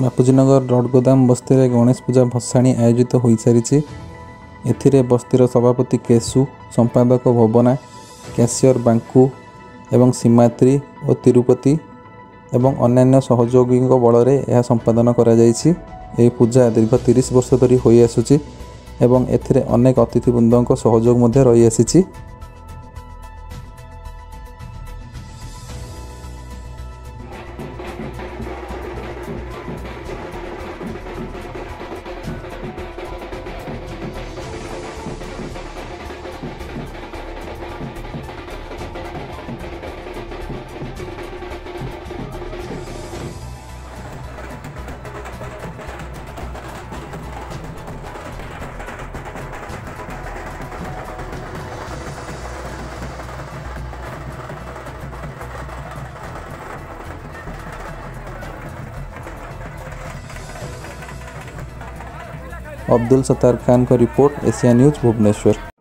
बापूजीनगर road गोदाम बस्ती रे गणेश पूजा भसाणी आयोजित हो सारी। एथिरे बस्तीर सभापति केशू, संपादक भवना, कैशियर बांकू एवं सीमात्री और तिरुपति एवं अन्य सहयोगी बल में यह संपादन कर। पूजा दीर्घ 30 वर्ष धरी होई आसुची एवं एथिरे अनेक अतिथिवृंदों को सहयोग मध्य रही आसी। अब्दुल सत्तार खान का रिपोर्ट, एशिया न्यूज़, भुवनेश्वर।